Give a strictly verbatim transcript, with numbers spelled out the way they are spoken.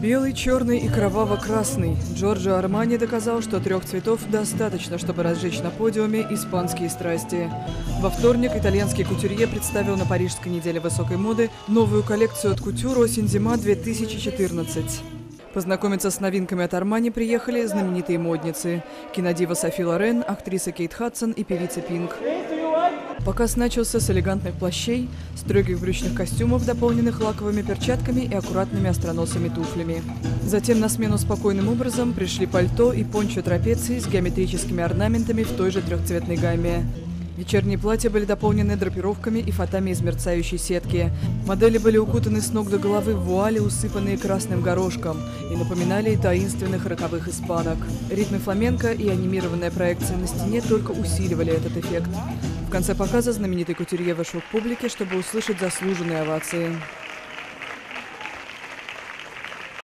Белый, черный и кроваво-красный. Джорджио Армани доказал, что трех цветов достаточно, чтобы разжечь на подиуме испанские страсти. Во вторник итальянский кутюрье представил на Парижской неделе высокой моды новую коллекцию от кутюр «Осень-зима две тысячи четырнадцать». Познакомиться с новинками от Армани приехали знаменитые модницы. Кинодива Софи Лорен, актриса Кейт Хадсон и певица Пинк. Показ начался с элегантных плащей, строгих брючных костюмов, дополненных лаковыми перчатками и аккуратными остроносыми туфлями. Затем на смену спокойным образом пришли пальто и пончо-трапеции с геометрическими орнаментами в той же трехцветной гамме. Вечерние платья были дополнены драпировками и фатами из мерцающей сетки. Модели были укутаны с ног до головы в вуали, усыпанные красным горошком, и напоминали таинственных роковых испанок. Ритмы фламенко и анимированная проекция на стене только усиливали этот эффект. В конце показа знаменитый кутюрье вышел к публике, чтобы услышать заслуженные овации.